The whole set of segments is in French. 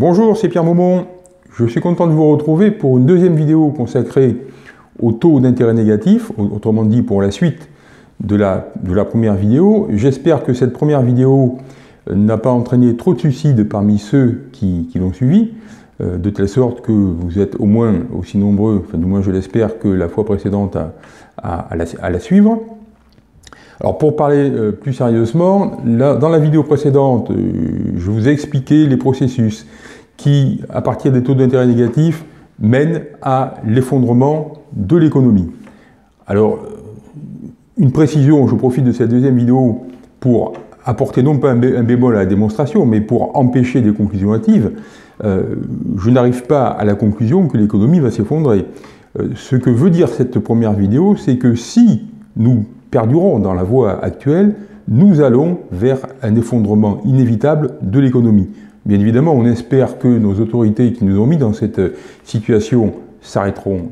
Bonjour, c'est Pierre Maumont. Je suis content de vous retrouver pour une deuxième vidéo consacrée au taux d'intérêt négatif, autrement dit pour la suite de la première vidéo. J'espère que cette première vidéo n'a pas entraîné trop de suicides parmi ceux qui l'ont suivi, de telle sorte que vous êtes au moins aussi nombreux, enfin du moins je l'espère, que la fois précédente à la suivre. Alors pour parler plus sérieusement, dans la vidéo précédente, je vous ai expliqué les processus qui, à partir des taux d'intérêt négatifs, mènent à l'effondrement de l'économie. Alors, une précision, je profite de cette deuxième vidéo pour apporter non pas un bémol à la démonstration, mais pour empêcher des conclusions hâtives. Je n'arrive pas à la conclusion que l'économie va s'effondrer. Ce que veut dire cette première vidéo, c'est que si nous perdurons dans la voie actuelle, nous allons vers un effondrement inévitable de l'économie. Bien évidemment, on espère que nos autorités qui nous ont mis dans cette situation s'arrêteront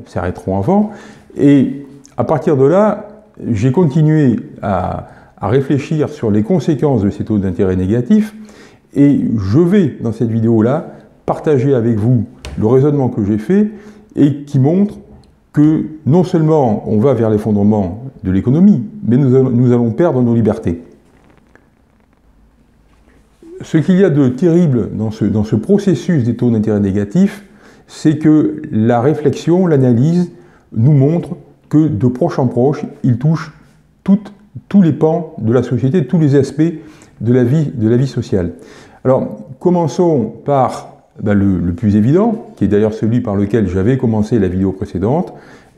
avant. Et à partir de là, j'ai continué à réfléchir sur les conséquences de ces taux d'intérêt négatifs, et je vais, dans cette vidéo-là, partager avec vous le raisonnement que j'ai fait et qui montre que non seulement on va vers l'effondrement de l'économie, mais nous allons perdre nos libertés. Ce qu'il y a de terrible dans ce processus des taux d'intérêt négatifs, c'est que la réflexion, l'analyse, nous montre que de proche en proche, ils touchent tous les pans de la société, tous les aspects de la vie sociale. Alors, commençons par le plus évident, qui est d'ailleurs celui par lequel j'avais commencé la vidéo précédente,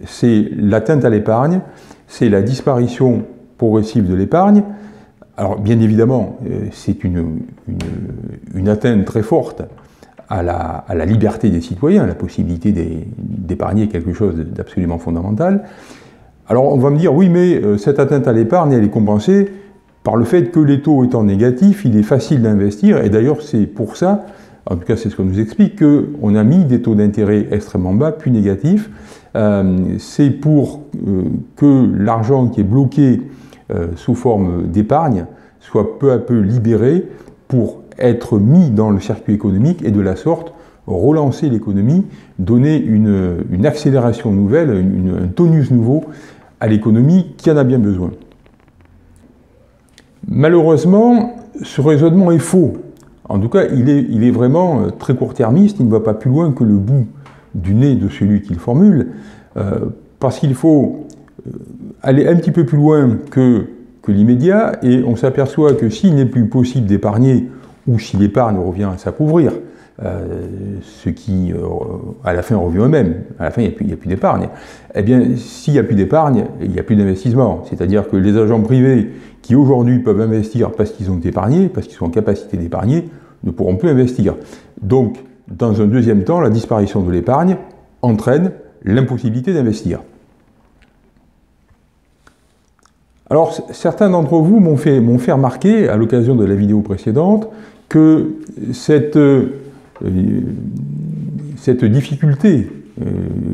c'est l'atteinte à l'épargne, c'est la disparition progressive de l'épargne. Alors, bien évidemment, c'est une atteinte très forte à la liberté des citoyens, à la possibilité d'épargner quelque chose d'absolument fondamental. Alors, on va me dire, oui, mais cette atteinte à l'épargne, elle est compensée par le fait que les taux étant négatifs, il est facile d'investir, et d'ailleurs, c'est pour ça, en tout cas, c'est ce qu'on nous explique, qu'on a mis des taux d'intérêt extrêmement bas, puis négatifs. C'est pour que l'argent qui est bloqué sous forme d'épargne soit peu à peu libéré pour être mis dans le circuit économique et de la sorte relancer l'économie, donner une accélération nouvelle, un tonus nouveau à l'économie qui en a bien besoin. Malheureusement, ce raisonnement est faux. En tout cas, il est vraiment très court-termiste, il ne va pas plus loin que le bout du nez de celui qu'il formule, parce qu'il faut aller un petit peu plus loin que l'immédiat, et on s'aperçoit que s'il n'est plus possible d'épargner, ou si l'épargne revient à s'appauvrir, ce qui, à la fin, revient eux-mêmes, à la fin, il n'y a plus d'épargne, eh bien, s'il n'y a plus d'épargne, il n'y a plus d'investissement. C'est-à-dire que les agents privés qui, aujourd'hui, peuvent investir parce qu'ils ont épargné, parce qu'ils sont en capacité d'épargner, ne pourront plus investir. Donc, dans un deuxième temps, la disparition de l'épargne entraîne l'impossibilité d'investir. Alors, certains d'entre vous m'ont fait remarquer, à l'occasion de la vidéo précédente, que cette difficulté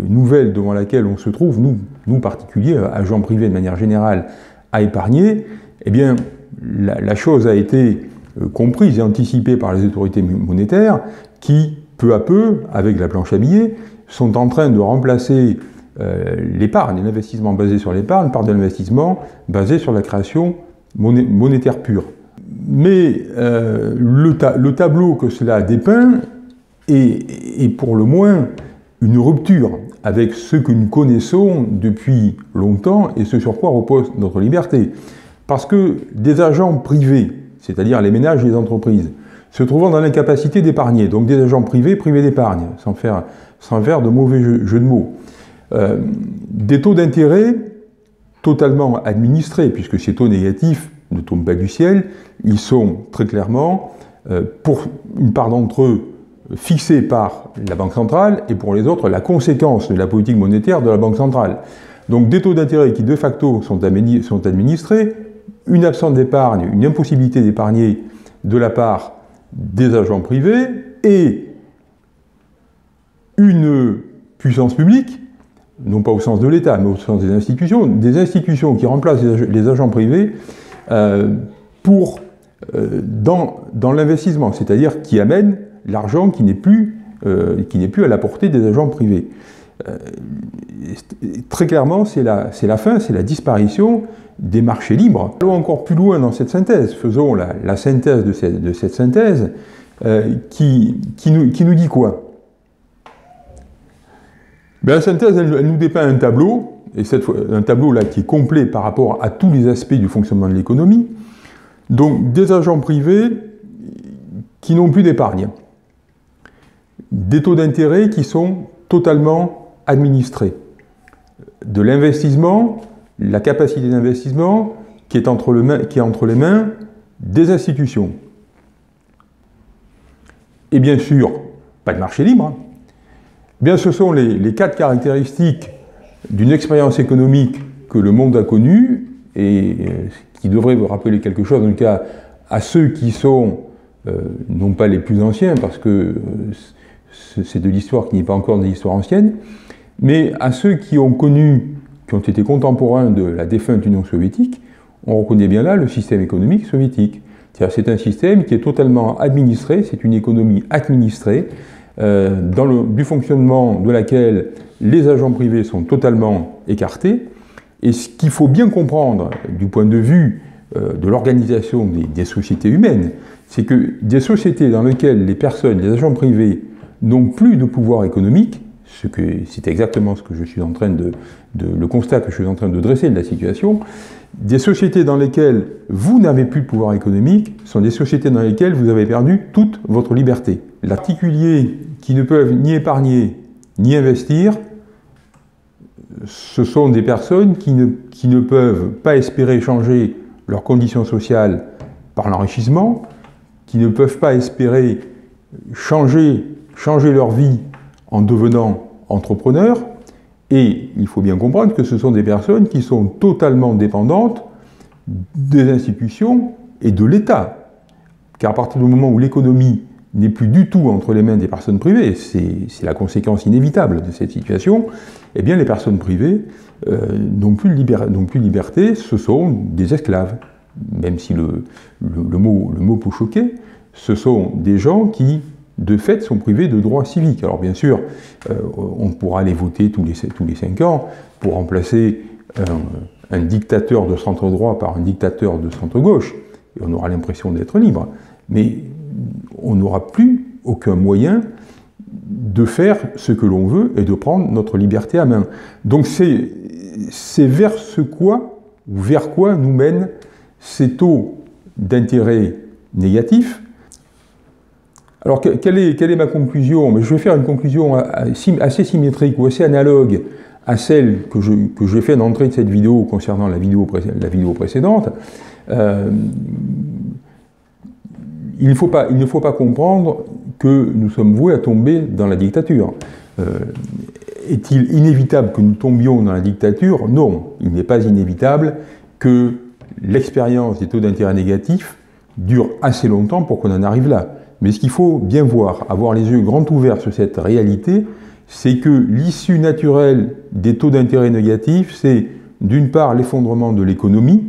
nouvelle devant laquelle on se trouve, nous particuliers, agents privés de manière générale, à épargner, eh bien, la chose a été comprise et anticipée par les autorités monétaires qui, peu à peu, avec la planche à billets, sont en train de remplacer l'épargne, l'investissement basé sur l'épargne, par de l'investissement basé sur la création monétaire pure. Mais le tableau que cela dépeint est pour le moins une rupture avec ce que nous connaissons depuis longtemps et ce sur quoi repose notre liberté. Parce que des agents privés, c'est-à-dire les ménages et les entreprises, se trouvant dans l'incapacité d'épargner, donc des agents privés d'épargne, sans faire de mauvais jeu de mots, des taux d'intérêt totalement administrés, puisque ces taux négatifs ne tombent pas du ciel, ils sont très clairement, pour une part d'entre eux, fixés par la Banque centrale, et pour les autres, la conséquence de la politique monétaire de la Banque centrale. Donc des taux d'intérêt qui de facto sont administrés, une absence d'épargne, une impossibilité d'épargner de la part des agents privés, et une puissance publique, non pas au sens de l'État, mais au sens des institutions qui remplacent les agents privés dans l'investissement, c'est-à-dire qui amènent l'argent qui n'est plus à la portée des agents privés. Très clairement, c'est la fin, c'est la disparition des marchés libres. Allons encore plus loin dans cette synthèse, faisons la synthèse de cette synthèse qui nous dit quoi? La synthèse, elle nous dépeint un tableau, et cette fois, un tableau là qui est complet par rapport à tous les aspects du fonctionnement de l'économie. Donc des agents privés qui n'ont plus d'épargne, des taux d'intérêt qui sont totalement administrés, de l'investissement, la capacité d'investissement qui est entre les mains des institutions. Et bien sûr, pas de marché libre. Eh bien, ce sont les quatre caractéristiques d'une expérience économique que le monde a connue, et qui devrait vous rappeler quelque chose, en tout cas à ceux qui sont, non pas les plus anciens, parce que c'est de l'histoire qui n'est pas encore de l'histoire ancienne, mais à ceux qui ont connu, qui ont été contemporains de la défunte Union soviétique, on reconnaît bien là le système économique soviétique. C'est un système qui est totalement administré, c'est une économie administrée, du fonctionnement de laquelle les agents privés sont totalement écartés. Et ce qu'il faut bien comprendre du point de vue de l'organisation des sociétés humaines, c'est que des sociétés dans lesquelles les personnes, les agents privés, n'ont plus de pouvoir économique, c'est exactement le constat que je suis en train de dresser de la situation, des sociétés dans lesquelles vous n'avez plus de pouvoir économique sont des sociétés dans lesquelles vous avez perdu toute votre liberté. Les particuliers qui ne peuvent ni épargner ni investir, ce sont des personnes qui ne peuvent pas espérer changer leurs conditions sociales par l'enrichissement, qui ne peuvent pas espérer changer leur vie en devenant entrepreneurs, et il faut bien comprendre que ce sont des personnes qui sont totalement dépendantes des institutions et de l'État, car à partir du moment où l'économie n'est plus du tout entre les mains des personnes privées, c'est la conséquence inévitable de cette situation, eh bien les personnes privées n'ont plus de liberté, ce sont des esclaves, même si le mot peut choquer, ce sont des gens qui de fait sont privés de droits civiques. Alors bien sûr, on pourra les voter tous les 5 ans pour remplacer un dictateur de centre droit par un dictateur de centre gauche, et on aura l'impression d'être libre, mais on n'aura plus aucun moyen de faire ce que l'on veut et de prendre notre liberté à main. Donc c'est vers quoi nous mènent ces taux d'intérêt négatifs. Alors, quelle est ma conclusion? Je vais faire une conclusion assez symétrique ou assez analogue à celle que j'ai fait à l'entrée de cette vidéo concernant la vidéo précédente. Il ne faut pas comprendre que nous sommes voués à tomber dans la dictature. Est-il inévitable que nous tombions dans la dictature? Non, il n'est pas inévitable que l'expérience des taux d'intérêt négatifs dure assez longtemps pour qu'on en arrive là. Mais ce qu'il faut bien voir, avoir les yeux grands ouverts sur cette réalité, c'est que l'issue naturelle des taux d'intérêt négatifs, c'est d'une part l'effondrement de l'économie,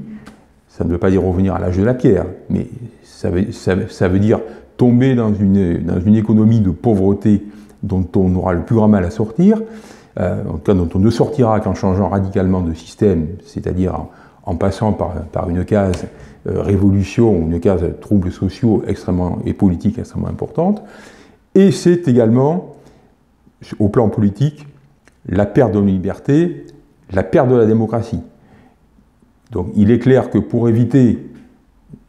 ça ne veut pas dire revenir à l'âge de la pierre, mais ça veut dire tomber dans une économie de pauvreté dont on aura le plus grand mal à sortir, en tout cas dont on ne sortira qu'en changeant radicalement de système, c'est-à-dire en passant par une case révolution, une case troubles sociaux extrêmement, et politiques extrêmement importante. Et c'est également, au plan politique, la perte de nos libertés, la perte de la démocratie. Donc il est clair que pour éviter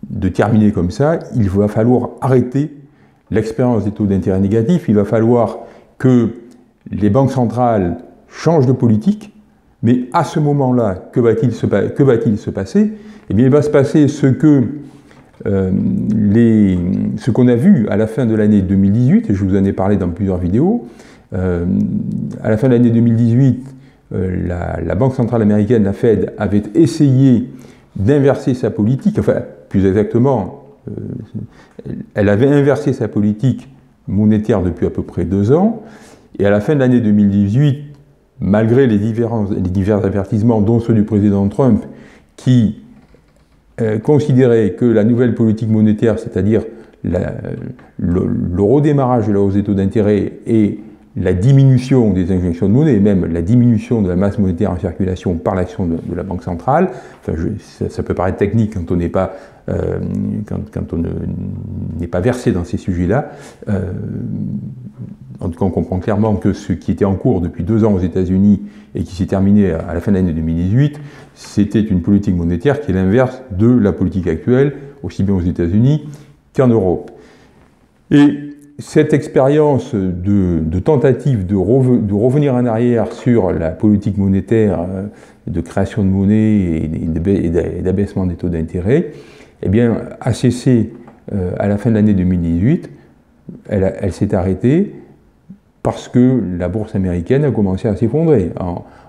de terminer comme ça, il va falloir arrêter l'expérience des taux d'intérêt négatifs, il va falloir que les banques centrales changent de politique. Mais à ce moment-là, que va-t-il se passer? Eh bien, il va se passer ce qu'on a vu à la fin de l'année 2018, et je vous en ai parlé dans plusieurs vidéos. À la fin de l'année 2018, la Banque centrale américaine, la Fed, avait essayé d'inverser sa politique, enfin, plus exactement, elle avait inversé sa politique monétaire depuis à peu près 2 ans, et à la fin de l'année 2018, malgré les divers avertissements, dont ceux du président Trump, qui considérait que la nouvelle politique monétaire, c'est-à-dire le redémarrage de la hausse des taux d'intérêt et la diminution des injections de monnaie, et même la diminution de la masse monétaire en circulation par l'action de la Banque centrale, enfin, ça peut paraître technique quand on n'est pas, quand on n'est pas versé dans ces sujets-là. En tout cas, on comprend clairement que ce qui était en cours depuis 2 ans aux États-Unis et qui s'est terminé à la fin de l'année 2018, c'était une politique monétaire qui est l'inverse de la politique actuelle, aussi bien aux États-Unis qu'en Europe. Et cette expérience de tentative de revenir en arrière sur la politique monétaire de création de monnaie et d'abaissement des taux d'intérêt, eh bien, a cessé à la fin de l'année 2018. Elle s'est arrêtée parce que la bourse américaine a commencé à s'effondrer.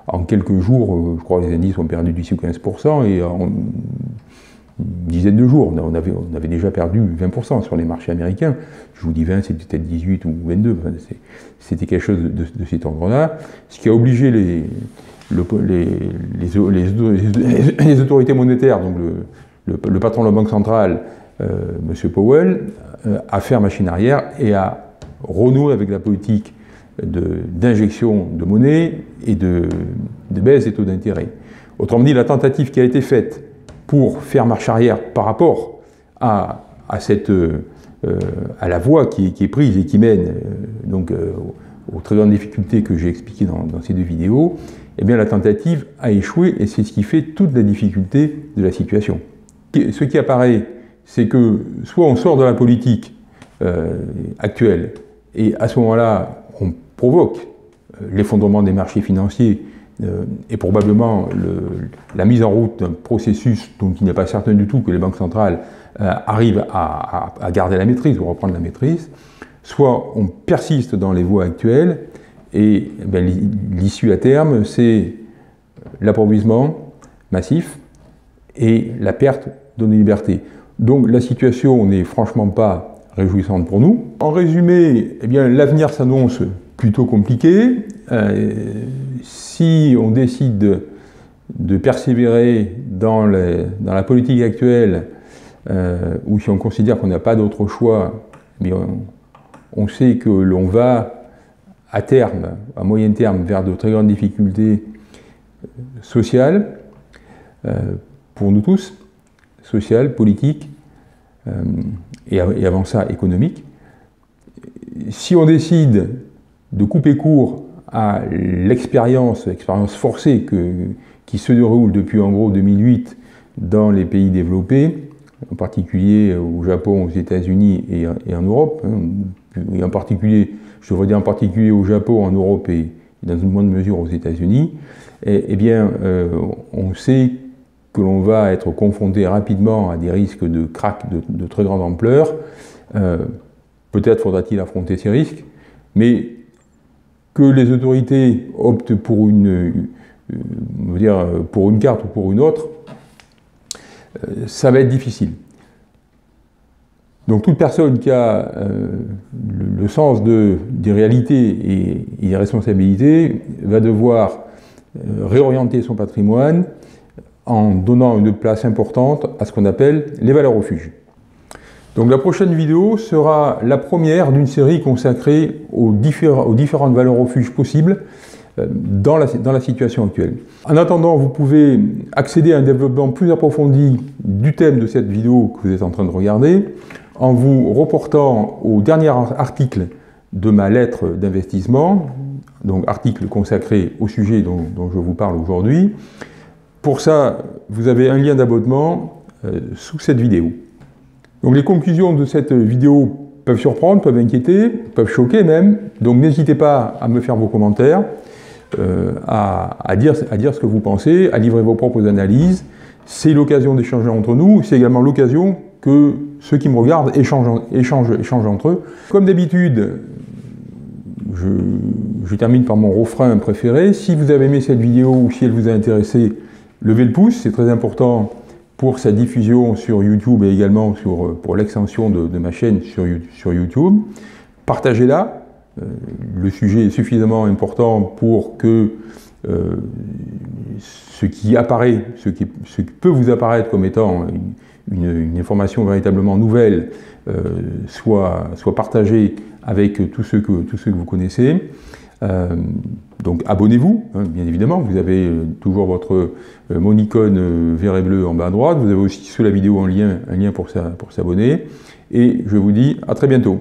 En quelques jours, je crois que les indices ont perdu 10 ou 15%, et en une dizaine de jours, on avait déjà perdu 20% sur les marchés américains. Je vous dis 20, c'était peut-être 18 ou 22, enfin, c'était quelque chose de cet ordre-là. Ce qui a obligé les autorités monétaires, donc le patron de la Banque centrale, M. Powell, à faire machine arrière et à renouer avec la politique d'injection de monnaie et de baisse des taux d'intérêt. Autrement dit, la tentative qui a été faite pour faire marche arrière par rapport à la voie qui est prise et qui mène aux très grandes difficultés que j'ai expliquées dans ces 2 vidéos, eh bien la tentative a échoué, et c'est ce qui fait toute la difficulté de la situation. Ce qui apparaît, c'est que soit on sort de la politique actuelle, et à ce moment-là, on provoque l'effondrement des marchés financiers et probablement la mise en route d'un processus dont il n'est pas certain du tout que les banques centrales arrivent à garder la maîtrise ou reprendre la maîtrise, soit on persiste dans les voies actuelles, et l'issue à terme, c'est l'appauvrissement massif et la perte de nos libertés. Donc la situation n'est franchement pas réjouissante pour nous. En résumé, eh bien, l'avenir s'annonce plutôt compliqué. Si on décide de persévérer dans la politique actuelle, ou si on considère qu'on n'a pas d'autre choix, mais on sait que l'on va à terme, à moyen terme, vers de très grandes difficultés sociales, pour nous tous, sociales, politiques, et avant ça économiques. Si on décide de couper court à l'expérience forcée qui se déroule depuis en gros 2008 dans les pays développés, en particulier au Japon, aux États-Unis et en Europe, et en particulier, je devrais dire en particulier au Japon, en Europe et dans une moindre mesure aux États-Unis, eh bien on sait que l'on va être confronté rapidement à des risques de krach de très grande ampleur. Peut-être faudra-t-il affronter ces risques, mais que les autorités optent pour une carte ou pour une autre, ça va être difficile. Donc toute personne qui a le sens des réalités et des responsabilités va devoir réorienter son patrimoine en donnant une place importante à ce qu'on appelle les valeurs refuges. Donc la prochaine vidéo sera la première d'une série consacrée aux différentes valeurs refuges possibles dans la situation actuelle. En attendant, vous pouvez accéder à un développement plus approfondi du thème de cette vidéo que vous êtes en train de regarder en vous reportant au dernier article de ma lettre d'investissement, donc article consacré au sujet dont je vous parle aujourd'hui. Pour ça, vous avez un lien d'abonnement sous cette vidéo. Donc les conclusions de cette vidéo peuvent surprendre, peuvent inquiéter, peuvent choquer même. Donc n'hésitez pas à me faire vos commentaires, à dire ce que vous pensez, à livrer vos propres analyses. C'est l'occasion d'échanger entre nous, c'est également l'occasion que ceux qui me regardent échangent entre eux. Comme d'habitude, je termine par mon refrain préféré. Si vous avez aimé cette vidéo ou si elle vous a intéressé, levez le pouce, c'est très important pour sa diffusion sur YouTube et également pour l'extension de ma chaîne sur YouTube. Partagez-la, le sujet est suffisamment important pour que ce qui peut vous apparaître comme étant une information véritablement nouvelle soit partagée avec tous ceux que vous connaissez. Donc abonnez-vous, hein, bien évidemment, vous avez toujours votre mon icône vert et bleu en bas à droite, vous avez aussi sous la vidéo un lien pour s'abonner, et je vous dis à très bientôt.